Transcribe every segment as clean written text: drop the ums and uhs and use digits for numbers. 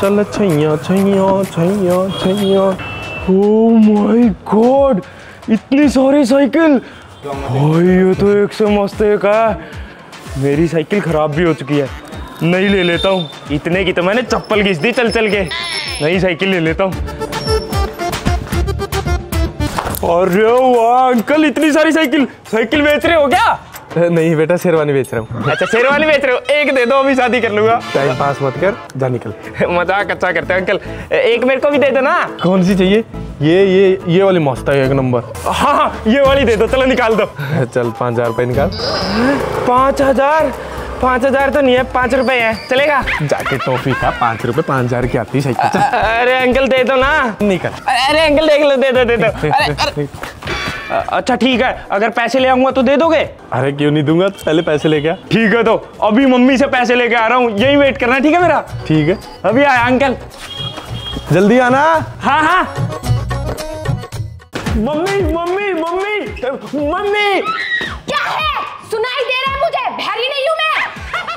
चल Chaiyya Chaiyya Chaiyya Chaiyya. Oh my God, इतनी सारी साइकिल। ये तो एक से मस्त एक है। मेरी साइकिल खराब भी हो चुकी है, नहीं ले लेता हूँ। इतने की तो मैंने चप्पल घिस दी चल चल के, नई साइकिल ले लेता हूँ। अरे वाह अंकल, इतनी सारी साइकिल साइकिल बेच रहे हो क्या? नहीं बेटा, शेरवानी बेच रहा हूँ। अच्छा शेरवानी बेच रहे हो, एक दे दो अभी शादी कर लूंगा। टाइम पास मत कर, जा निकल। मजाक अच्छा करते हैं अंकल, एक मेरे को भी दे दो ना। कौन सी चाहिए? ये वाली मस्त है, एक नंबर। हाँ ये वाली दे दो, चलो निकाल दो। चल 5000 रुपये निकाल। 5000? 5000 तो नहीं है, 5 रुपए है, चलेगा? जाके टॉफी खा, 5 रुपए 5000 की आती है। अरे अंकल दे दो ना। निकल। अरे अंकल देख लो, दे दो दे दो। अरे अच्छा ठीक है, अगर पैसे ले आऊंगा तो दे दोगे? अरे क्यों नहीं दूंगा, पहले पैसे लेके आ। ठीक है, तो अभी मम्मी से पैसे लेके आ रहा हूँ, यही वेट करना ठीक है मेरा? ठीक है अभी आया अंकल, जल्दी आना। हाँ हाँ मम्मी मम्मी मम्मी मम्मी। क्या है, सुनाई दे रहा है मुझे, भैरी नहीं हूँ मैं।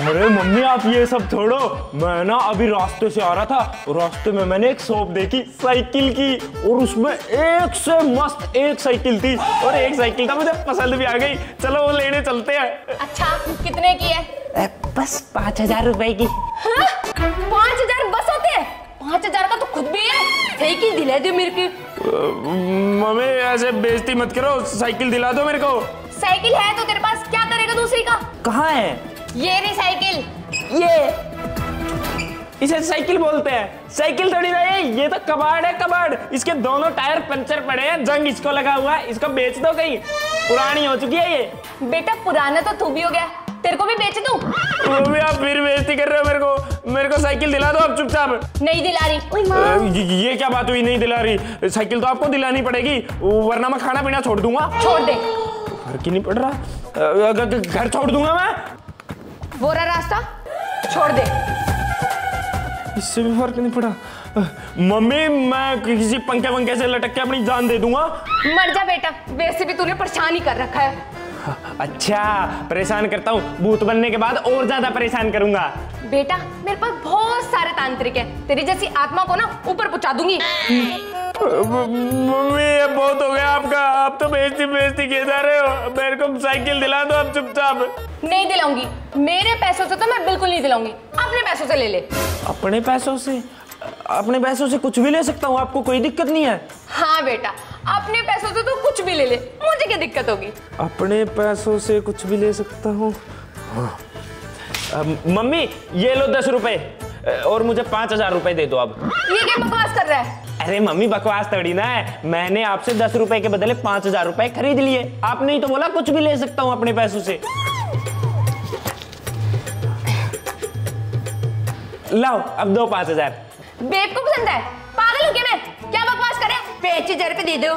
अरे मम्मी आप ये सब छोड़ो, मैं ना अभी रास्ते से आ रहा था, रास्ते में मैंने एक शॉप देखी साइकिल की, और उसमें एक से मस्त एक साइकिल थी, और एक साइकिल था मुझे पसंद भी आ गई, चलो वो लेने चलते हैं। अच्छा कितने की है? बस 5000 रुपए की। 5000 बस होते? 5000 का तो खुद भी है, साइकिल दिला दो मेरे की। मम्मी ऐसे बेइज्जती मत करो, साइकिल दिला दो मेरे को। साइकिल है तो तेरे पास, क्या करेगा दूसरी का? कहाँ है ये नहीं साइकिल, ये इसे साइकिल बोलते हैं, साइकिल थोड़ी ना है ये, तो कबाड़ है कबाड़। इसके दोनों टायर पंचर पड़े हैं, जंग इसको लगा हुआ है, इसको बेच दो कहीं, पुरानी हो चुकी है ये। बेटा पुराना तो तू भी हो गया, तेरे को भी बेच दूं? मम्मी आप फिर बेइज्जती कर रहे हो मेरे को साइकिल दिला दो आप चुपचाप। नहीं दिला रही। ये क्या बात हुई नहीं दिला रही? साइकिल तो आपको दिलानी पड़ेगी, वरना मैं खाना पीना छोड़ दूंगा। छोड़ दे। फर्क ही नहीं पड़ रहा, घर छोड़ दूंगा मैं। वो रहा रास्ता, छोड़ दे। इससे भी फर्क नहीं पड़ा। मम्मी मैं किसी पंखे वंखे से लटक के अपनी जान दे दूंगा। मर जा बेटा, वैसे भी तूने परेशान ही कर रखा है। अच्छा परेशान करता हूँ, भूत बनने के बाद और ज्यादा परेशान करूंगा। बेटा मेरे पास बहुत सारे तांत्रिक हैं, तेरी जैसी आत्मा को ना ऊपर पहुंचा दूंगी। मम्मी ये बहुत हो गया आपका, आप तो बेइज्जती बेइज्जती किए जा रहे हो, मेरे को साइकिल दिला दो आप चुपचाप। नहीं दिलाऊंगी, मेरे पैसों से तो मैं बिल्कुल नहीं दिलाऊंगी, अपने पैसों से ले ले। अपने पैसों से? अपने पैसों से कुछ भी ले सकता हूँ, आपको कोई दिक्कत नहीं है? हाँ बेटा अपने पैसों से तो कुछ भी ले ले, मुझे क्या दिक्कत होगी। अपने पैसों से कुछ भी ले सकता हूँ। मम्मी ये लो 10 रुपए और मुझे 5000 रुपए दे दो अब। ये क्या बकवास कर रहा है? अरे मम्मी बकवास थोड़ी ना है, मैंने आपसे 10 रुपए के बदले 5000 रुपए खरीद लिए, आपने ही तो बोला कुछ भी ले सकता हूँ अपने पैसों से। लाओ अब दो 5000। बेब को पसंद है? पागल हो गया मैं, क्या बकवास कर रहे हैं? 5000 रुपए दे दो।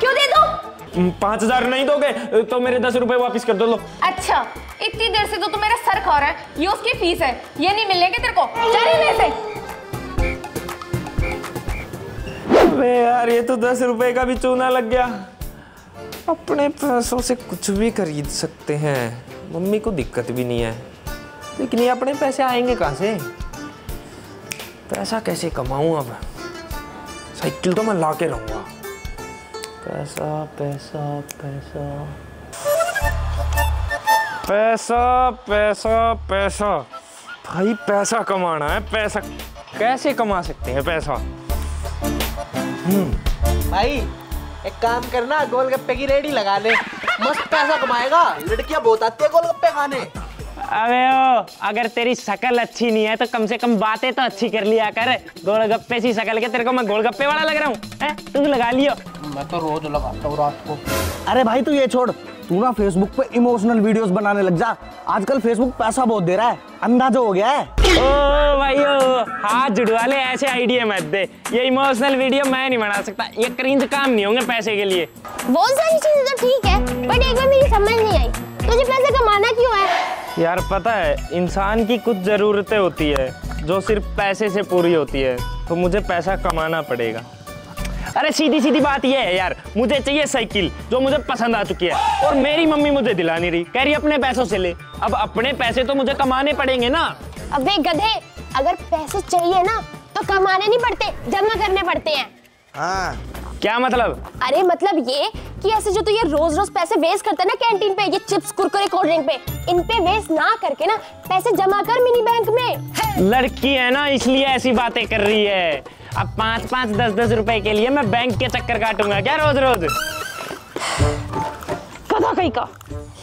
क्यों दे दो? 5000 नहीं दोगे तो मेरे 10 रुपए वापिस कर दो। लो। अच्छा इतनी देर से तो मेरा सर खा रहा है, ये उसकी फीस है, ये नहीं मिलेंगे तेरे को, जा रही मेरे से। अबे यार ये तो 10 रुपए का भी चूना लग गया। अपने पैसों से कुछ भी खरीद सकते हैं, मम्मी को दिक्कत भी नहीं है, लेकिन ये अपने पैसे आएंगे कहाँ से? पैसा कैसे कमाऊं अब? साइकिल तो मैं ला के रहूंगा। पैसा पैसा पैसा पैसा पैसा पैसा, भाई पैसा कमाना है, पैसा कैसे कमा सकते हैं पैसा। भाई एक काम करना, गोलगप्पे की रेडी लगा ले, मस्त पैसा कमाएगा, लड़कियां बहुत आती है गोलगप्पे खाने। अबे ओ, अगर तेरी शकल अच्छी नहीं है तो कम से कम बातें तो अच्छी कर लिया कर। गोलगप्पे सी शकल के तेरे को मैं गोलगप्पे वाला लग रहा हूँ, तू लगा लियो। मैं तो रोज लगाता हूँ रात को। अरे भाई तू ये छोड़, तू ना फेसबुक पे इमोशनल वीडियोस बनाने लग जा, आजकल फेसबुक पैसा बहुत दे रहा है, अंदाजा हो गया है। ओ भाई ओ, हाथ जुड़वा ले, ऐसे आइडिया मत दे, ये इमोशनल वीडियो मैं नहीं बना सकता, ये क्रिंज काम नहीं होंगे पैसे के लिए। बहुत सारी चीजें तो ठीक है, बट एक बार मेरी समझ नहीं आई, तुझे पैसे कमाना क्यों है? यार पता है इंसान की कुछ जरूरतें होती है जो सिर्फ पैसे से पूरी होती है, तो मुझे पैसा कमाना पड़ेगा। अरे सीधी सीधी बात ये है यार, मुझे चाहिए साइकिल जो मुझे पसंद आ चुकी है, और मेरी मम्मी मुझे दिला नहीं रही, कह रही अपने पैसों से ले। अब अपने पैसे तो मुझे कमाने पड़ेंगे ना। अबे गधे, अगर पैसे चाहिए ना तो कमाने नहीं पड़ते, जमा करने पड़ते हैं। हाँ, क्या मतलब? अरे मतलब ये कि ऐसे जो तो ये रोज रोज पैसे वेस्ट करता है ना कैंटीन पे, ये चिप्स कुरकुरे कोल्ड ड्रिंक पे, इन पे वेस्ट ना करके ना पैसे जमा कर मिनी बैंक में। लड़की है ना इसलिए ऐसी बातें कर रही है। अब 5-5, 10-10 रुपए के लिए मैं बैंक के चक्कर काटूंगा क्या रोज रोज? कदा कहीं का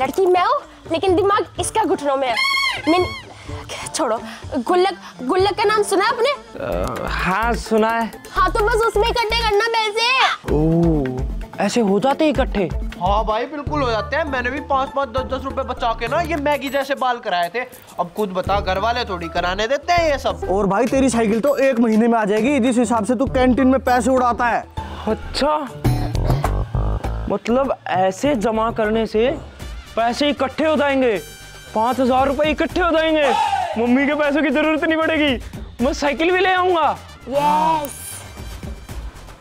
लड़की मैं हूँ लेकिन दिमाग इसका घुटनों में है। छोड़ो, गुल्लक का नाम सुना आपने? हाँ सुना है। हाँ तो बस उसमें इकट्ठे करना पैसे। ओह, ऐसे हो जाते इकट्ठे? हाँ भाई बिल्कुल हो जाते हैं। मैंने भी 5-5, 10-10 रुपए बचा के ना ये मैगी जैसे बाल कराए थे। अब खुद बता, घर वाले थोड़ी कराने देते हैं ये सब। और भाई तेरी साइकिल तो 1 महीने में आ जाएगी जिस हिसाब से तू कैंटीन में पैसे उड़ाता है। अच्छा, मतलब ऐसे जमा करने से पैसे इकट्ठे हो जाएंगे? 5000 रुपए इकट्ठे हो जाएंगे, मम्मी के पैसों की जरूरत नहीं पड़ेगी, मैं साइकिल भी ले आऊंगा। यस।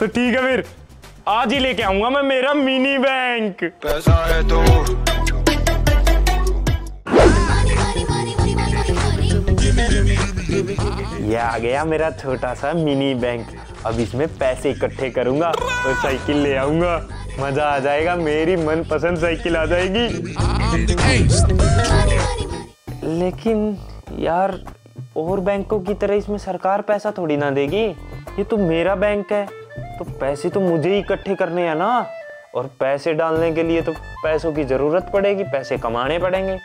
तो ठीक है फिर आज ही लेके आऊंगा मैं मेरा मिनी बैंक। पैसा है तो ये आ गया मेरा छोटा सा मिनी बैंक। अब इसमें पैसे इकट्ठे करूंगा और साइकिल ले आऊंगा, मजा आ जाएगा, मेरी मनपसंद साइकिल आ जाएगी। लेकिन यार और बैंकों की तरह इसमें सरकार पैसा थोड़ी ना देगी, ये तो मेरा बैंक है तो पैसे तो मुझे ही इकट्ठे करने हैं ना, और पैसे डालने के लिए तो पैसों की जरूरत पड़ेगी, पैसे कमाने पड़ेंगे।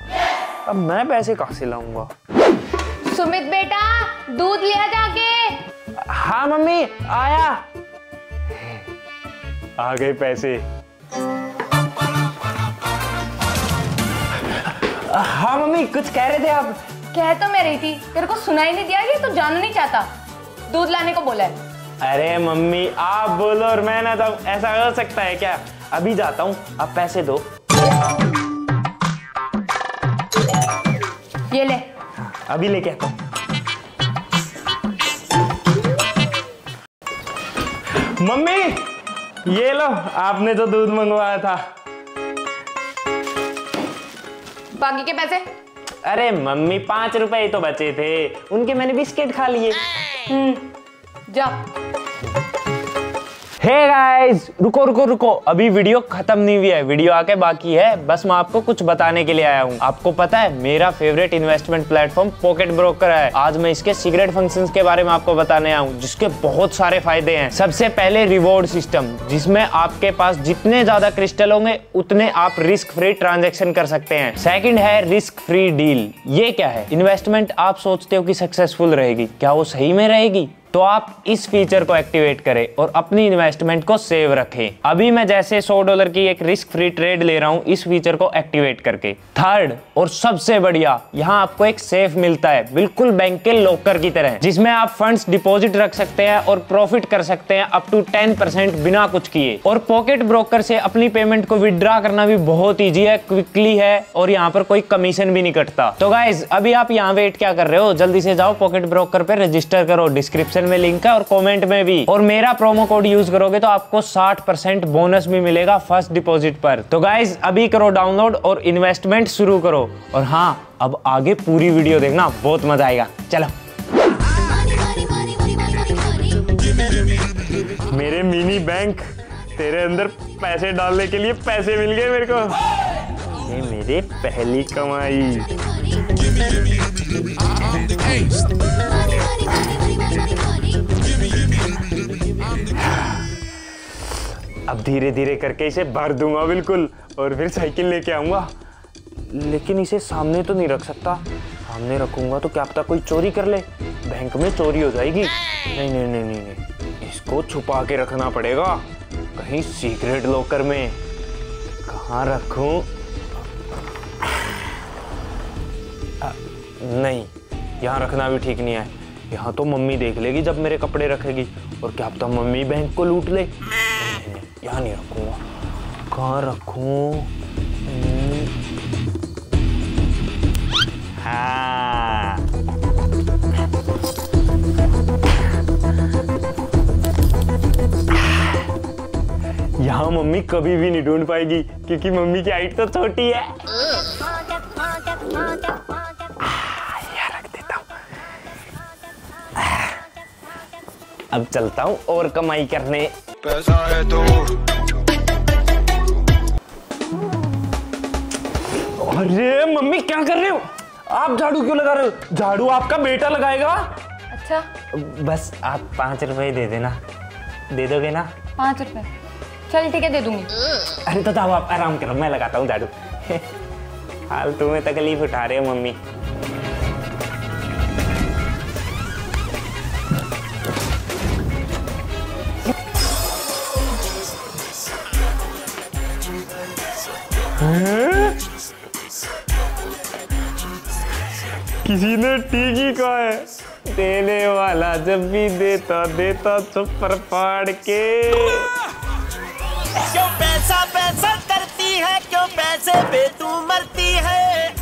अब मैं पैसे कहाँ से लाऊंगा? सुमित बेटा दूध लिया जाके। हाँ मम्मी आया। आ गए पैसे। हाँ मम्मी कुछ कह रहे थे आप। कह तो मैं रही थी, तेरे को सुनाई नहीं दिया कि तू जानना नहीं चाहता, दूध लाने को बोला है। अरे मम्मी आप बोलो और मैं ना जाऊँ, ऐसा हो सकता है क्या? अभी जाता हूँ, आप पैसे दो। ये ले। अभी लेके आता हूँ। मम्मी ये लो आपने जो दूध मंगवाया था। बाकी के पैसे? अरे मम्मी 5 रुपए ही तो बचे थे, उनके मैंने बिस्किट खा लिए। जा। हे गाइस रुको रुको रुको, अभी वीडियो खत्म नहीं हुई है, वीडियो आके बाकी है। बस मैं आपको कुछ बताने के लिए आया हूँ। आपको पता है मेरा favourite investment platform Pocket Broker है। आज मैं इसके सीक्रेट फंक्शंस के बारे में आपको बताने आया हूँ जिसके बहुत सारे फायदे हैं। सबसे पहले रिवॉर्ड सिस्टम, जिसमें आपके पास जितने ज्यादा क्रिस्टल होंगे उतने आप रिस्क फ्री ट्रांजेक्शन कर सकते हैं। सेकेंड है रिस्क फ्री डील। ये क्या है? इन्वेस्टमेंट आप सोचते हो कि सक्सेसफुल रहेगी, क्या वो सही में रहेगी? तो आप इस फीचर को एक्टिवेट करें और अपनी इन्वेस्टमेंट को सेव रखें। अभी मैं जैसे $100 की एक रिस्क फ्री ट्रेड ले रहा हूं इस फीचर को एक्टिवेट करके। थर्ड और सबसे बढ़िया, यहां आपको एक सेफ मिलता है बिल्कुल बैंक के लॉकर की तरह, जिसमें आप फंड्स डिपॉजिट रख सकते हैं और प्रॉफिट कर सकते हैं अप टू 10% बिना कुछ किए। और पॉकेट ब्रोकर से अपनी पेमेंट को विदड्रॉ करना भी बहुत ईजी है, क्विकली है और यहाँ पर कोई कमीशन भी नहीं कटता। तो गाइज अभी आप यहाँ वेट क्या कर रहे हो? जल्दी से जाओ पॉकेट ब्रोकर पे रजिस्टर करो, डिस्क्रिप्शन में लिंक है और कमेंट में भी। और मेरा प्रोमो कोड यूज करोगे तो आपको 60% बोनस भी मिलेगा फर्स्ट डिपॉजिट पर। तो गाइज अभी करो डाउनलोड और इन्वेस्टमेंट शुरू करो। और हाँ अब आगे पूरी वीडियो देखना, बहुत मजा आएगा। चलो मेरे मिनी बैंक, तेरे अंदर पैसे डालने के लिए पैसे मिल गए मेरे को। ये मेरी पहली कमाई। अब धीरे धीरे करके इसे भर दूंगा बिल्कुल और फिर साइकिल लेके आऊंगा। लेकिन इसे सामने तो नहीं रख सकता, सामने रखूंगा तो क्या पता कोई चोरी कर ले, बैंक में चोरी हो जाएगी। नहीं नहीं नहीं नहीं, नहीं। इसको छुपा के रखना पड़ेगा कहीं सीक्रेट लॉकर में। कहाँ रखूं? नहीं यहाँ रखना भी ठीक नहीं है, यहाँ तो मम्मी देख लेगी जब मेरे कपड़े रखेगी और क्या पता मम्मी बैंक को लूट ले। यहाँ नहीं रखूंगा। कहाँ रखूं? हाँ यहाँ मम्मी कभी भी नहीं ढूंढ पाएगी क्योंकि मम्मी की हाइट तो छोटी है। अब चलता हूँ और कमाई करने। पैसा है तो अरे मम्मी क्या कर रहे हो आप? झाड़ू क्यों लगा रहे हो? झाड़ू आपका बेटा लगाएगा। अच्छा बस आप 5 रुपए दे देना, दे दोगे ना? 5 रुपए चल ठीक है दे दूंगी। अरे तो दादा आप आराम करो, मैं लगाता हूँ झाड़ू। हाल तुम्हें तकलीफ उठा रहे हो मम्मी। किसी ने ठीक ही कहा है, देने वाला जब भी देता देता छप्पर फाड़ के। क्यों पैसा पैसा करती है, क्यों पैसे पे तू मरती है।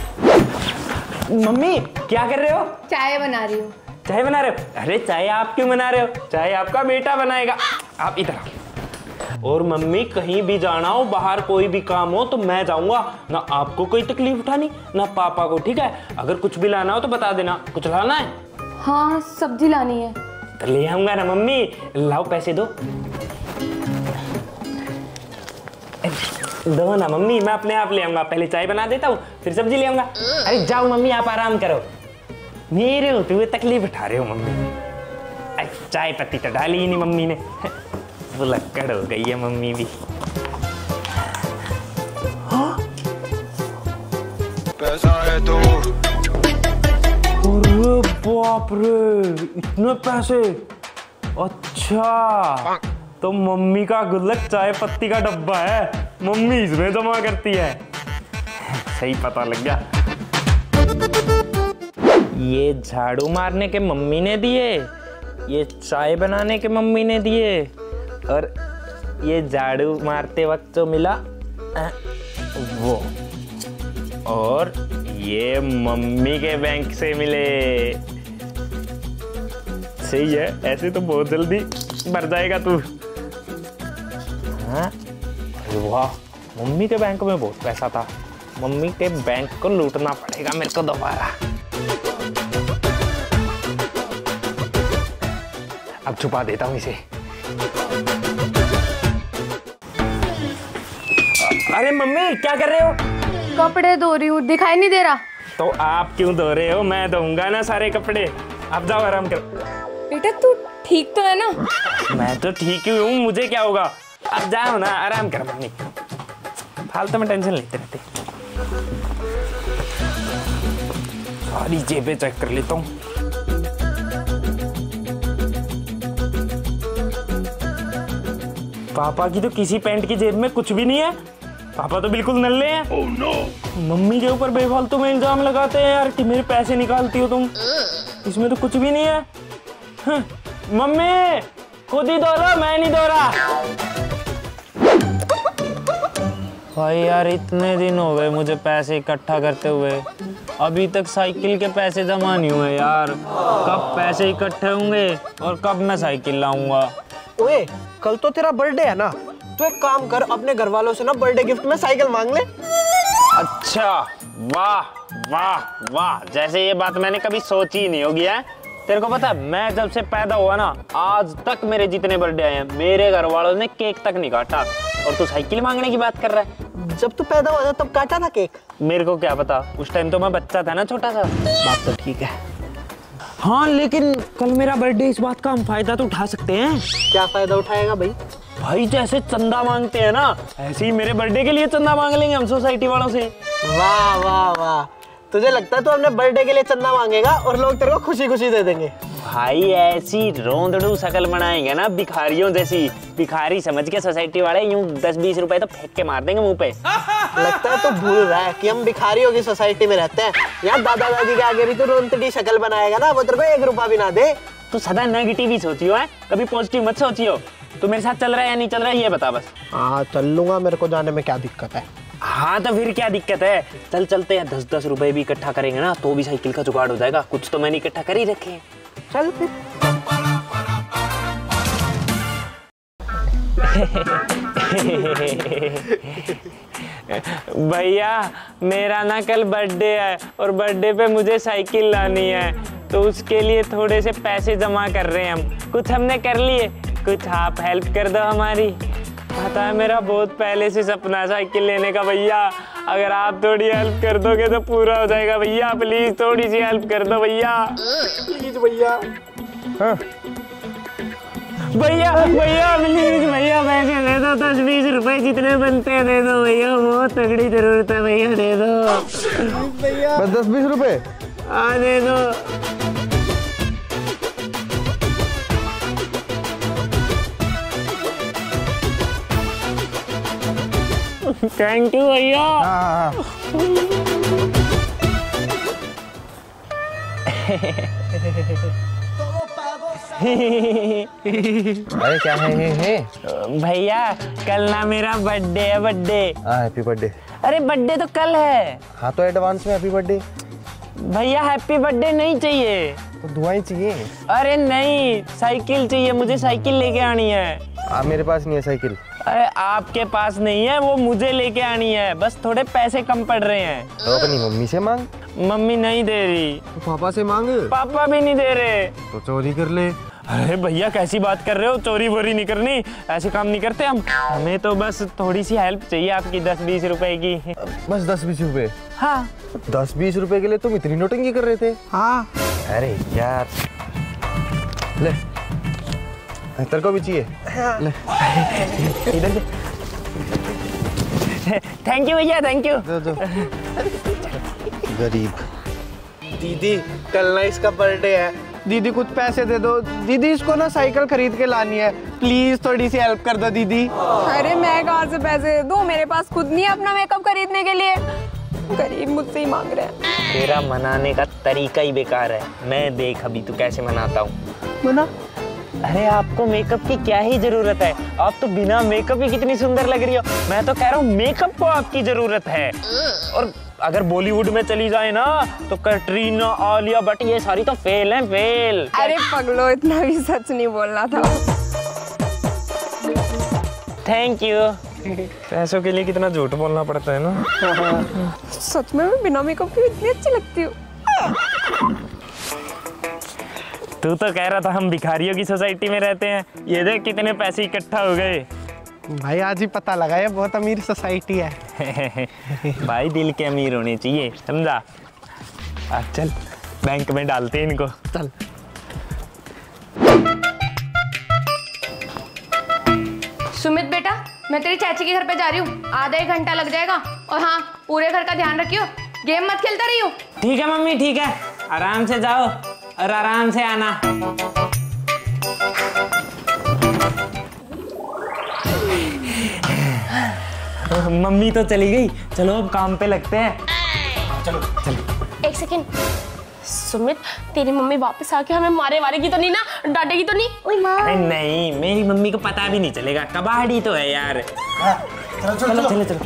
मम्मी क्या कर रहे हो? चाय बना रही हूँ। चाय बना रहे हो? अरे चाय आप क्यों बना रहे हो? चाय आपका बेटा बनाएगा। आप इधर आओ। और मम्मी कहीं भी जाना हो, बाहर कोई भी काम हो तो मैं जाऊंगा ना, आपको कोई तकलीफ उठानी ना पापा को, ठीक है? अगर कुछ भी लाना हो तो बता देना। कुछ लाना है? हाँ सब्जी लानी है। तो ले आऊंगा ना मम्मी। लाओ पैसे दो, दो ना मम्मी, मैं अपने आप ले आऊंगा। पहले चाय बना देता हूँ फिर सब्जी ले आऊंगा। अरे जाओ मम्मी आप आराम करो, मेरे होते हुए तकलीफ उठा रहे हो मम्मी। चाय पत्ती तो डाली ही नहीं मम्मी ने, लक्कड़ हो गई है मम्मी भी। हाँ? पैसा है तो। अरे बाप रे इतने पैसे! अच्छा तो मम्मी का गुल्लक चाय पत्ती का डब्बा है, मम्मी इसमें जमा करती है। सही पता लग गया। ये झाड़ू मारने के मम्मी ने दिए, ये चाय बनाने के मम्मी ने दिए, और ये झाड़ू मारते वक्त जो मिला वो, और ये मम्मी के बैंक से मिले। सही है, ऐसे तो बहुत जल्दी भर जाएगा तू। हाँ वाह, मम्मी के बैंक में बहुत पैसा था। मम्मी के बैंक को लूटना पड़ेगा मेरे को दोबारा। अब छुपा देता हूँ इसे। अरे मम्मी क्या कर रहे हो? कपड़े धो रही हूँ, दिखाई नहीं दे रहा। तो आप क्यों धो रहे हो? मैं धोऊंगा ना सारे कपड़े। आप जाओ आराम करो। बेटा तू ठीक तो है ना? मैं तो ठीक ही हूँ, मुझे क्या होगा। आप जाओ ना आराम करो मम्मी, फालतू में टेंशन लेते रहते। सारी जेबें चेक कर लेता हूँ। पापा की तो किसी पैंट की जेब में कुछ भी नहीं है। पापा तो बिल्कुल नल्ले हैं। oh, no. मम्मी के ऊपर बेफालतू में इल्जाम लगाते हैं यार कि मेरे पैसे निकालती हो तुम। इसमें तो कुछ भी नहीं है। हाँ, मम्मी खुद ही दो रहा, मैं नहीं दो रहा। भाई यार इतने दिन हो गए मुझे पैसे इकट्ठा करते हुए, अभी तक साइकिल के पैसे जमा नहीं हुए यार। कब पैसे इकट्ठे होंगे और कब मैं साइकिल लाऊंगा? ओए कल तो तेरा बर्थडे है ना, तो एक काम कर, अपने घर वालों से ना बर्थडे गिफ्ट में साइकिल मांग ले। अच्छा वाह वाह वाह, जैसे ये बात मैंने कभी सोची नहीं होगी है। तेरे को पता है मैं जब से पैदा हुआ ना आज तक मेरे जितने बर्थडे आए हैं मेरे घर वालों ने केक तक नहीं काटा, और तू साइकिल मांगने की बात कर रहा है। जब तू पैदा हुआ था तब काटा था केक? मेरे को क्या पता, उस टाइम तो मैं बच्चा था ना, छोटा सा। बात तो ठीक है हाँ, लेकिन कल मेरा बर्थडे, इस बात का हम फायदा तो उठा सकते हैं। क्या फायदा उठाएगा भाई? भाई जैसे चंदा मांगते हैं ना, ऐसे ही मेरे बर्थडे के लिए चंदा मांग लेंगे हम सोसाइटी वालों से। वाह वाह वाह, तुझे लगता है तू अपने बर्थडे के लिए चंदा मांगेगा और लोग तेरे को खुशी खुशी दे देंगे? भाई ऐसी रोंदड़ू शकल बनाएंगे ना भिखारियों जैसी, भिखारी समझ के सोसाइटी वाले यूं 10-20 रुपए तो फेंक के मार देंगे मुंह पे। लगता है तो भूल रहा है कि हम भिखारियों की सोसाइटी में रहते हैं। यार दादा दादी के आगे भी तो रोंदड़ी शकल बनाएगा ना, वो तेरे को 1 रुपया भी ना दे। तू सदा नेगेटिव ही सोचियो है, कभी पॉजिटिव मत सोचियो। तू मेरे साथ चल रहा है या नहीं चल रहा है ये बता बस। हाँ चल लूंगा, मेरे को जाने में क्या दिक्कत है। हाँ तो फिर क्या दिक्कत है, चल चलते हैं। 10-10 रुपए भी इकट्ठा करेंगे ना तो भी साइकिल का जुगाड़ हो जाएगा। कुछ तो मैंने इकट्ठा कर ही रखे हैं, चल फिर। भैया मेरा ना कल बर्थडे है और बर्थडे पे मुझे साइकिल लानी है, तो उसके लिए थोड़े से पैसे जमा कर रहे हैं हम। कुछ हमने कर लिए, कुछ आप हेल्प कर दो हमारी। पता है मेरा बहुत पहले से सपना साइकिल लेने का, भैया अगर आप थोड़ी हेल्प कर दोगे तो पूरा हो जाएगा। भैया प्लीज थोड़ी सी हेल्प कर दो भैया, प्लीज भैया, भैया भैया प्लीज भैया, पैसे दे दो 10-20 रुपए जितने बनते हैं दे दो भैया, बहुत तगड़ी जरूरत है भैया, दे दो भैया, बस 10-20 रुपए हाँ दे दो। थैंक यू भैया। अरे क्या है भैया, कल ना मेरा बर्थडे है। बर्थडे? Happy birthday. अरे बर्थडे तो कल है। हाँ तो एडवांस में हैप्पी बर्थडे। भैया हैप्पी बर्थडे नहीं चाहिए तो दुआएं चाहिए। अरे नहीं, साइकिल चाहिए, मुझे साइकिल लेके आनी है। मेरे पास नहीं है साइकिल। अरे आपके पास नहीं है, वो मुझे लेके आनी है, बस थोड़े पैसे कम पड़ रहे हैं। तो अपनी मम्मी से मांग। मम्मी नहीं दे रही। तो पापा से मांग। पापा भी नहीं दे रहे। तो चोरी कर ले। अरे भैया कैसी बात कर रहे हो, चोरी वोरी नहीं करनी, ऐसे काम नहीं करते हम। हमें तो बस थोड़ी सी हेल्प चाहिए आपकी, 10-20 रुपए की। बस 10-20 रुपए? हाँ। 10-20 रुपए के लिए तुम इतनी नोटिंग कर रहे थे? हाँ। अरे यार ले, तेरे को भी चाहिए। थैंक यू भैया, थैंक यू। गरीब दीदी, कल ना इसका बर्थडे है, दीदी कुछ पैसे दे दो दीदी, इसको ना साइकिल खरीद के लानी है, प्लीज थोड़ी सी हेल्प कर दो दीदी। अरे मैं कहाँ से पैसे दे दूँ, मेरे पास खुद नहीं है अपना मेकअप खरीदने के लिए, गरीब मुझसे ही मांग रहे हैं। तेरा मनाने का तरीका ही बेकार है, मैं देख अभी तू कैसे मनाता हूँ। मना? अरे आपको मेकअप की क्या ही जरूरत है, आप तो बिना मेकअप ही कितनी सुंदर लग रही हो। मैं तो कह रहा हूँ मेकअप को आपकी जरूरत है। और अगर बॉलीवुड में चली जाए ना तो कैटरीना, आलिया भट्ट, ये सारी तो फेल हैं, फेल। अरे पगलो, इतना भी सच नहीं बोलना था। Thank you. पैसों के लिए कितना झूठ बोलना पड़ता है ना। सच में मैं बिना मेकअप के इतनी अच्छी लगती हूँ। तू तो कह रहा था हम भिखारियों की सोसाइटी में रहते हैं, ये देख कितने पैसे इकट्ठा हो गए। भाई आज ही पता लगा है, बहुत अमीर सोसाइटी है। भाई दिल के अमीर होने चाहिए, समझा। चल बैंक में डालते हैं इनको, चल। सुमित बेटा, मैं तेरी चाची के घर पे जा रही हूँ, आधा एक घंटा लग जाएगा, और हाँ पूरे घर का ध्यान रखियो, गेम मत खेलता रहियो। ठीक है मम्मी, ठीक है, आराम से जाओ और आराम से आना। मम्मी तो चली गई, चलो अब काम पे लगते हैं। चलो चलो। एक सेकेंड सुमित, तेरी मम्मी वापस आके हमें मारे वारे की तो नहीं ना, डांटेगी तो नहीं? ओए माँ। नहीं, मेरी मम्मी को पता भी नहीं चलेगा, कबाड़ी तो है यार। चलो चलो चलो चलो।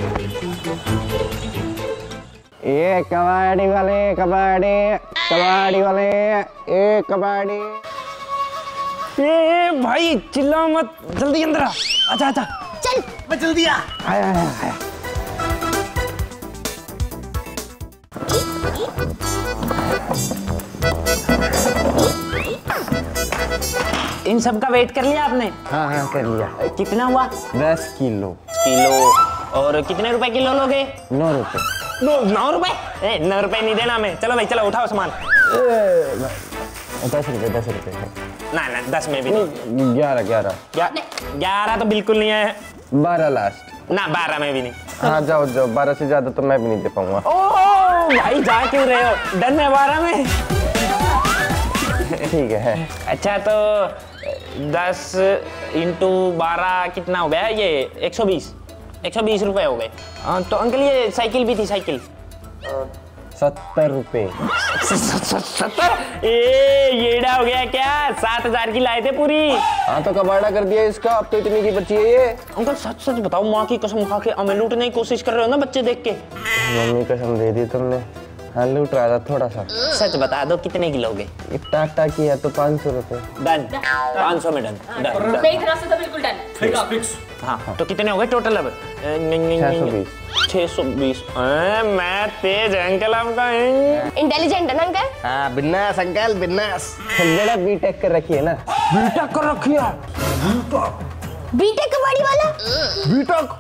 ये कबाड़ी वाले, कबाड़ी कबाड़ी वाले, ये कबाड़ी। ए भाई चिल्ला मत, जल्दी अंदर आ। अच्छा अच्छा चल, मैं जल्दी आ। आया। इन सब का वेट कर लिया आपने? हाँ कर लिया। कितना हुआ? 10 किलो। किलो? और कितने रुपए किलो लोगे? 9 रुपए। 9 रुपए? 9 रुपए नहीं देना हमें। चलो भाई चलो, उठाओ सामान। 10 रुपए। ना 10 में भी नहीं। 11 तो बिल्कुल नहीं है। 12 लास्ट। ना 12 में भी नहीं। हाँ जाओ जाओ, 12 से ज्यादा तो मैं भी नहीं दे पाऊंगा। ओह भाई जा क्यों रहे हो, डन है 12 में। ठीक है। अच्छा तो 10 × 12 कितना हो गया? ये 120। 120 रुपए हो गए। तो अंकल ये साइकिल भी थी, साइकिल 70 रुपए। 70? येड़ा हो गया क्या? 7000 की लाए थे पूरी। हाँ तो कबाड़ा कर दिया इसका, अब तो इतनी की बची है ये। अंकल सच सच बताओ, माँ की कसम खा के हमें लूटने की कोशिश कर रहे हो ना बच्चे देख के? मम्मी कसम दे दी तुमने, आलू उठा थोड़ा सा। सच बता दो कितने की लोगे? टाटा की है तो 500 रुपए। डन, 500 में डन। मेरी तरफ से तो बिल्कुल डन। Fix fix. हाँ तो कितने हो गए टोटल? अब 620। मैं तेज अंकल आपका इंटेलिजेंट है ना अंकल? हाँ बिन्नास अंकल बिन्नास। बड़ा बीटेक कर रखी है ना? बीटेक कर रखी है? बीटेक कबाड़ी वाला? बीटेक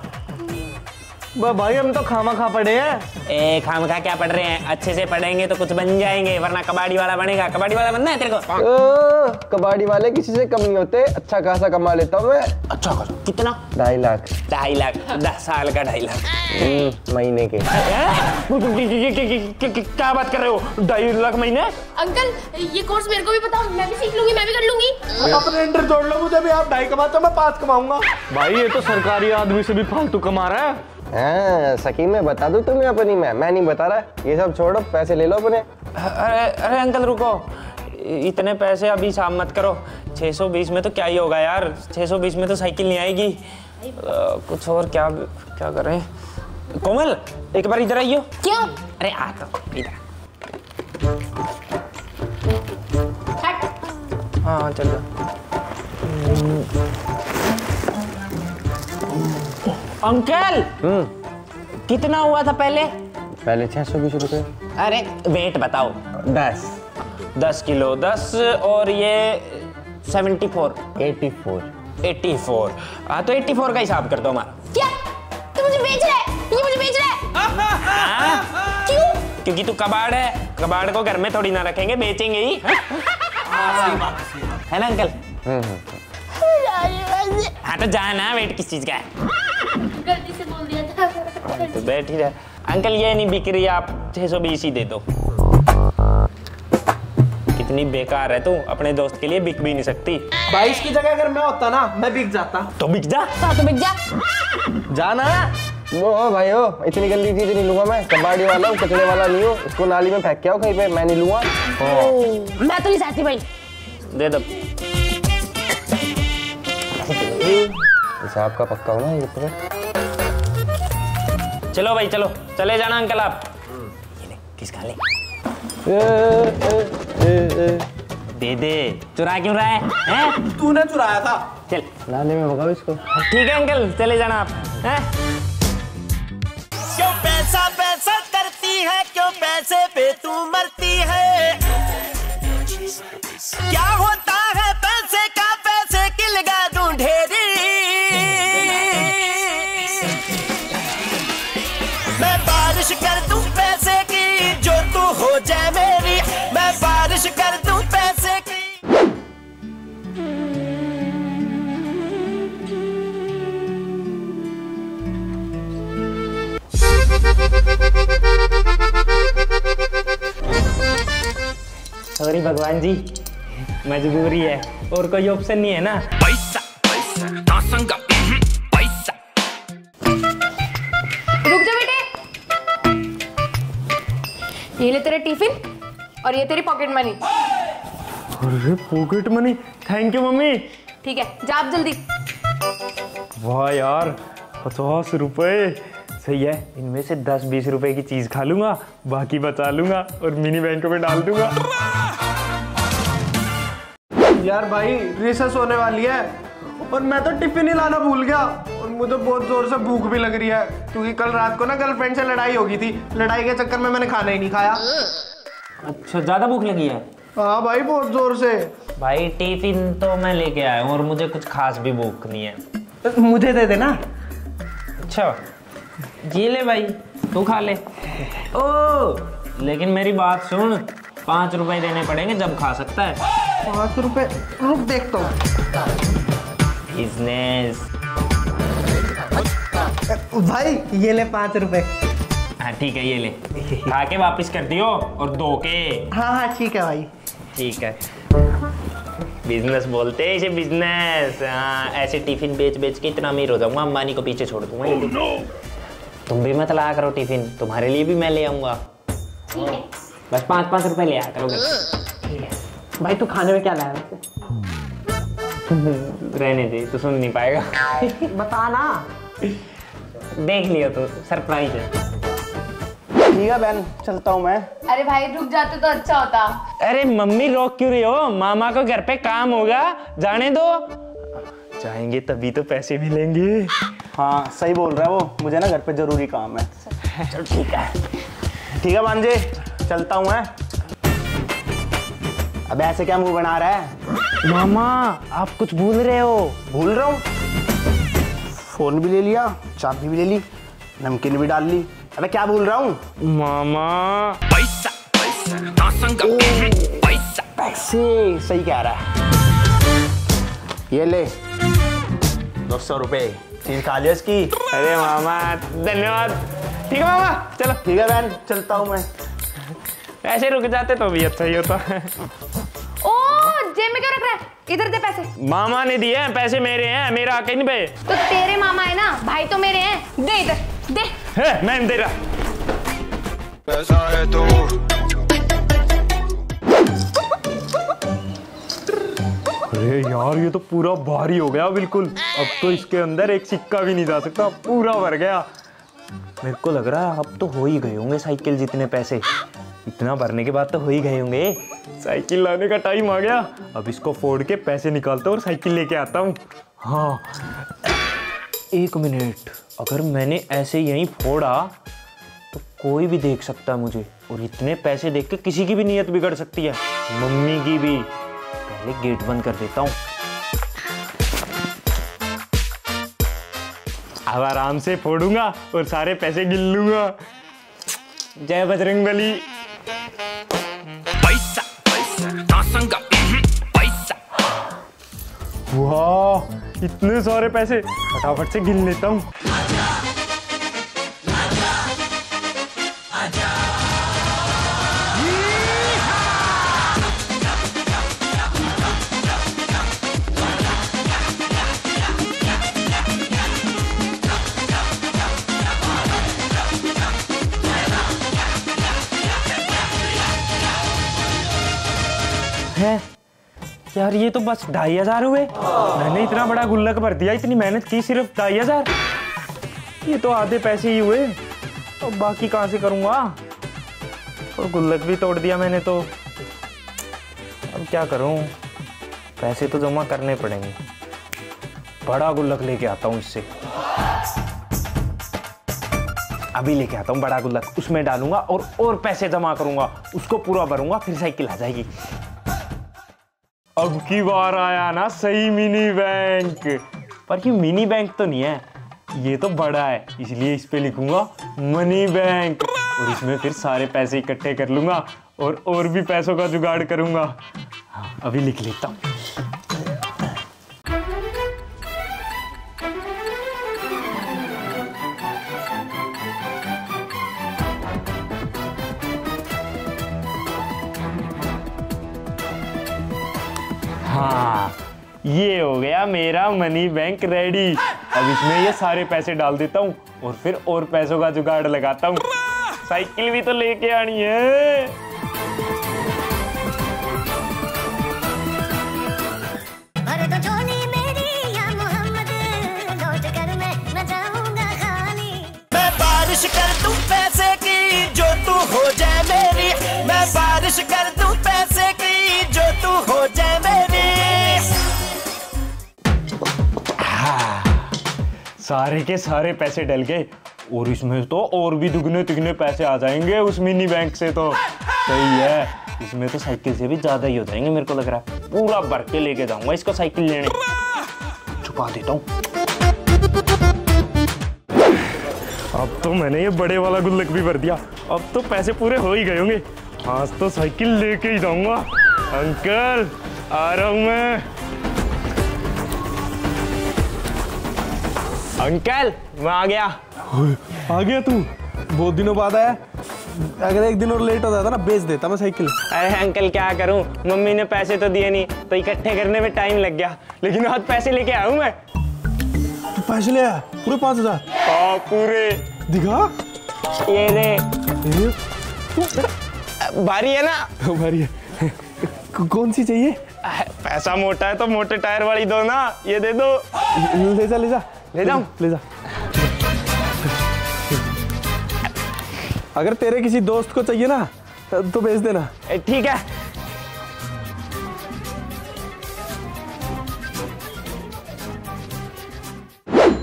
भाई हम तो खामा खा पड़े हैं। ए खामा खा क्या पढ़ रहे हैं, अच्छे से पढ़ेंगे तो कुछ बन जाएंगे, वरना कबाड़ी वाला बनेगा। कबाड़ी वाला बनना है तेरे को? कबाड़ी वाले किसी से कम नहीं होते, अच्छा खासा कमा लेता हूँ मैं। अच्छा खासा कितना? 2.5 लाख। 2.5 लाख 10 साल का 2.5 लाख महीने के। क्या बात कर रहे हो, 2.5 लाख महीने? अंकल ये कोर्स मेरे को भी बताओ, मैं भी सीख लूंगी, मैं भी कर लूंगी। अपने इंटर जोड़ लो, मुझे भी आप 2.5 कमाते हो, मैं 5 कमाऊंगा। भाई ये तो सरकारी आदमी से भी फालतू कमा रहा है। हाँ सकी मैं बता दूं तुम्हें अपनी, मैं नहीं बता रहा, ये सब छोड़ो, पैसे ले लो अपने। अरे अंकल रुको, इतने पैसे अभी शाम मत करो। 620 में तो क्या ही होगा यार, 620 में तो साइकिल नहीं आएगी। कुछ और क्या करें। कोमल एक बार इधर आइयो। क्यों? अरे आ तो इधर। हाँ चलो अंकल। कितना हुआ था पहले? 620 रुपए। अरे वेट बताओ। 10 किलो 10 और ये 74 84। हाँ तो 84 का हिसाब कर दो हमारा। क्या तू मुझे बेच रहा है? ये मुझे बेच रहा है क्यों? क्योंकि तू कबाड़ है, कबाड़ को घर में थोड़ी ना रखेंगे, बेचेंगे ही है ना अंकल? हाँ तो जाना, वेट किस चीज का है? गलती से बोल दिया था। तो बैठ ही रहा अंकल, ये नहीं बिक रही, आप 620 ही दे दो। कितनी बेकार है तू, अपने दोस्त के लिए बिक भी नहीं सकती। 22 की जगह अगर मैं होता ना, मैं बिक जाता। तो बिक जा। तो बिक जा, जाना। वो भाई हो, इतनी गंदी चीज नहीं लूंगा मैं। कबाड़ी वाला हूँ, कचड़े वाला नहीं हूँ। इसको नाली में फेंक के आओ कहीं पे, मैं नहीं लूंगा। मैं तो नहीं चाहती भाई, दे दो। हिसाब का पक्का हो ना ये पूरा। चलो भाई चलो, चले जाना अंकल आप। ये ले, किसका ले? दे दे। चुरा क्यों रहा है? तूने चुराया था। चल नाले में भगाओ इसको। ठीक है अंकल, चले जाना आप। क्यों पैसा पैसा करती है, क्यों पैसे पे तू मरती है? क्या होता है पैसे का, पैसे की लगा दूं ढेरी। कर दूं पैसे की जो तू हो जाए मेरी, मैं बारिश कर दूं पैसे की। सॉरी भगवान जी, मजबूरी है, और कोई ऑप्शन नहीं है ना। पैसा पैसा ये ले तेरा टिफिन और ये तेरी पॉकेट मनी। अरे pocket money, thank you mummy. ठीक है जा आप जल्दी। वाह यार 50 रुपए, सही है, इनमें से 10-20 रुपए की चीज खा लूंगा, बाकी बचा लूंगा और मिनी बैंक में डाल दूंगा। यार भाई रिसेस होने वाली है और मैं तो टिफिन ही लाना भूल गया, और मुझे बहुत जोर से भूख भी लग रही है, क्योंकि कल रात को ना गर्लफ्रेंड से लड़ाई हो गई थी, लड़ाई के चक्कर में मैंने खाना ही नहीं खाया। अच्छा ज्यादा भूख लगी है? हाँ भाई बहुत जोर से। भाई टिफिन तो मैं लेके आया हूँ और मुझे कुछ खास भी भूख नहीं है। तो मुझे दे देना। अच्छा ये ले भाई तू खा ले। ओ लेकिन मेरी बात सुन, 5 रुपए देने पड़ेंगे जब खा सकता है। 5 रुपए रुक देखता हूँ। भाई ये ले 5 रुपए। हाँ ठीक है ये ले, खा के वापस कर दियो और दो के। हाँ हाँ ठीक है भाई, ठीक है। बिजनेस बोलते हैं इसे, बिजनेस। हाँ ऐसे टिफिन बेच बेच के इतना अमीर हो जाऊंगा, अंबानी को पीछे छोड़ दूंगा। oh, no. तुम भी मत लाया करो टिफिन, तुम्हारे लिए भी मैं ले आऊंगा। बस 5-5 रुपए ले आया करोगे। ठीक है भाई तू खाने में क्या लाया? रहने दे, तू सुन नहीं पाएगा। बताना, देख लियो तो सरप्राइज है। ठीक है बहन, चलता हूँ मैं। अरे भाई रुक जाते तो अच्छा होता। अरे मम्मी रोक क्यों रही हो, मामा को घर पे काम होगा, जाने दो। जाएंगे तभी तो पैसे मिलेंगे। हाँ सही बोल रहा है वो, मुझे ना घर पे जरूरी काम है। चल ठीक है भांजे, चलता हूँ मैं। अब ऐसे क्या मुंह बना रहा है? मामा आप कुछ भूल रहे हो। भूल रहा हूँ, फोन भी ले लिया, चाबी भी ले ली, नमकीन भी डाल ली, अबे क्या भूल रहा हूँ मामा? पैसा पैसा पैसे। सही कह रहा है। ये ले 200 रुपए, चीज खा लिया इसकी। अरे मामा धन्यवाद। ठीक है मामा, चलो ठीक है बहन, चलता हूँ मैं। ऐसे रुक जाते तो भी अच्छा ही होता। ओ जेब में क्यों रख रहा है? इधर दे पैसे। मामा ने दिए हैं पैसे, मेरे हैं, मेरा हक नहीं पे। तो तेरे मामा है ना, भाई तो मेरे हैं, दे इधर दे। है मैं दे रहा। पैसा है तो अरे यार ये तो पूरा भारी हो गया बिल्कुल। अब तो इसके अंदर एक सिक्का भी नहीं जा सकता, पूरा भर गया। मेरे को लग रहा है अब तो हो ही गए होंगे साइकिल जितने पैसे। इतना भरने के बाद तो हो ही गए होंगे। साइकिल लाने का टाइम आ गया, अब इसको फोड़ के पैसे निकालता हूँ और साइकिल लेके आता हूँ। हाँ 1 मिनट, अगर मैंने ऐसे यहीं फोड़ा तो कोई भी देख सकता है मुझे, और इतने पैसे देख के किसी की भी नीयत बिगड़ सकती है, मम्मी की भी। पहले गेट बंद कर देता हूँ। अब आराम से फोड़ूंगा और सारे पैसे गिन लूंगा। जय बजरंगबली। पैसा पैसा पैसा। वाह इतने सारे पैसे, फटाफट से गिन लेता हूँ। है यार ये तो बस 2500 हुए। मैंने इतना बड़ा गुल्लक भर दिया, इतनी मेहनत की, सिर्फ 2500। ये तो आधे पैसे ही हुए, अब बाकी कहाँ से करूँगा? और गुल्लक भी तोड़ दिया मैंने तो। अब क्या करूँ, पैसे तो जमा करने पड़ेंगे। बड़ा गुल्लक लेके आता हूँ, इससे अभी लेके आता हूँ बड़ा गुल्लक, उसमें डालूंगा और पैसे जमा करूँगा, उसको पूरा भरूंगा, फिर साइकिल आ जाएगी। अब की बार आया ना सही मिनी बैंक। पर ये मिनी बैंक तो नहीं है, ये तो बड़ा है, इसलिए इस पे लिखूंगा मनी बैंक, और इसमें फिर सारे पैसे इकट्ठे कर लूंगा और भी पैसों का जुगाड़ करूंगा। हाँ, अभी लिख लेता हूँ। हाँ ये हो गया मेरा मनी बैंक रेडी। अब इसमें ये सारे पैसे डाल देता हूँ और फिर और पैसों का जुगाड़ लगाता हूँ। साइकिल भी तो लेके आनी है। मैं बारिश कर दूं पैसे की जो तू हो जाए मेरी, मैं बारिश कर दूं पैसे की जो तू हो जाए मेरी। सारे के सारे पैसे डल गए, और इसमें तो और भी दुगने तिगने पैसे आ जाएंगे उस मिनी बैंक से। तो सही है, इसमें तो साइकिल से भी ज्यादा ही हो जाएंगे मेरे को लग रहा है। पूरा भर के लेके जाऊंगा इसको साइकिल लेने। छुपा देता हूँ। अब तो मैंने ये बड़े वाला गुल्लक भी भर दिया, अब तो पैसे पूरे हो ही गए होंगे। आज तो साइकिल लेके ही जाऊंगा। अंकल आ रहा हूँ मैं। अंकल मैं आ गया। आ गया तू, बहुत दिनों बाद आया। अगर एक दिन और लेट हो जाता ना, बेच देता मैं साइकिल। अरे अंकल क्या करूं, मम्मी ने पैसे तो दिए नहीं, तो इकट्ठे करने में टाइम लग गया, लेकिन आज पैसे लेके आया हूं मैं। तू पैसे ले आया पूरे 5000? हाँ पूरे। दिखा ये रे। भारी है ना? भारी है। कौन सी चाहिए? पैसा मोटा है तो मोटे टायर वाली दो ना, ये दे दो। ले जा ले जा ले जाऊं? ले जा। अगर तेरे किसी दोस्त को चाहिए ना तो भेज देना। ठीक है।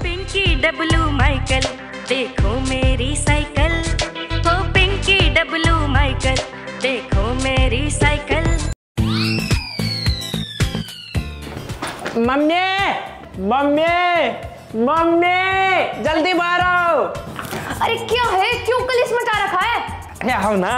पिंकी डब्लू माइकल देखो मेरी साइकिल, हो पिंकी डब्लू माइकल देखो मेरी साइकिल। मम्मी मम्मी मम्मी जल्दी बाहर आओ। अरे क्या है, क्यों कलिस मचा रखा है? अरे आओ ना।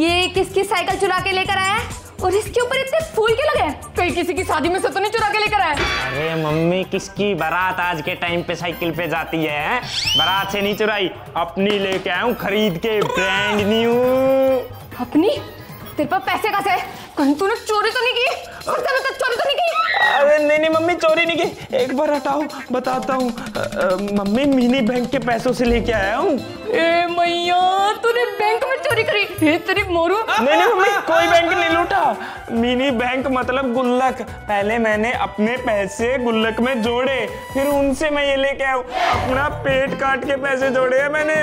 ये किसकी साइकिल चुरा के लेकर आया है और इसके ऊपर इतने फूल क्यों लगे? कहीं किसी की शादी में से तो नहीं चुरा के लेकर आया? अरे मम्मी किसकी बारात आज के टाइम पे साइकिल पे जाती है? बारात से नहीं चुराई, अपनी लेके आया हूँ खरीद के, ब्रांड न्यू। अपनी? तेरे पास पैसे कहाँ से? कहीं तूने चोरी तो नहीं की? चोरी तो नहीं की? अरे नहीं नहीं मम्मी चोरी नहीं की। एक बार हटाओ बताता हूँ। मम्मी मिनी बैंक के पैसों से लेके आया हूँ। ए मैया तूने बैंक में चोरी करी? तेरी मोरू। नहीं नहीं मम्मी कोई बैंक नहीं लूटा। मिनी बैंक मतलब गुल्लक। पहले मैंने अपने पैसे गुल्लक में जोड़े, फिर उनसे मैं ये लेके आऊँ। अपना पेट काट के पैसे जोड़े है मैंने,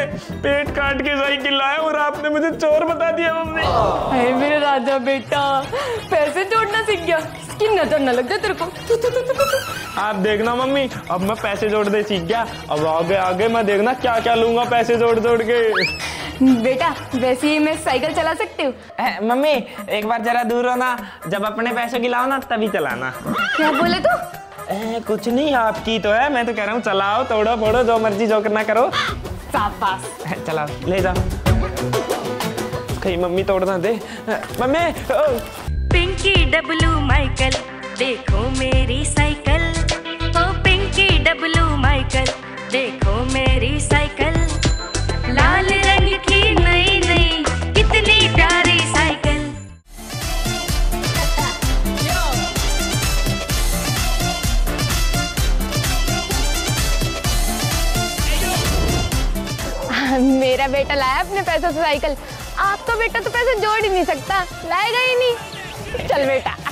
पेट काट के साइकिल लाया और आपने मुझे चोर बता दिया मम्मी। अरे मेरा राजा बेटा पैसे जोड़ना सीख गया, इसकी नजर न लग जाए तेरे को। आप देखना मम्मी अब मैं पैसे जोड़ने सीख गया, अब आगे आगे मैं देखना क्या क्या लूंगा पैसे जोड़ जोड़ के। बेटा वैसे ही मैं साइकिल चला सकती हूँ। मम्मी एक बार जरा दूर हो ना, जब अपने पैसे गिलाओ ना तभी चलाना। क्या बोले तू? कुछ नहीं, आपकी तो है, मैं तो कह रहा हूँ चलाओ, तोड़ो फोड़ो जो मर्जी जो करना करो। चलाओ ले जाओ, कहीं मम्मी तोड़ना दे। मम्मी पिंकी डब्लू माइकल देखो मेरी साइकिल, ओ पिंकी डब्लू माइकल देखो मेरी साइकिल। लाल रंग की नई नई कितनी प्यारी साइकिल। मेरा बेटा लाया अपने पैसों से साइकिल, आपका बेटा तो पैसे जोड़ ही नहीं सकता, लाएगा ही नहीं। चल बेटा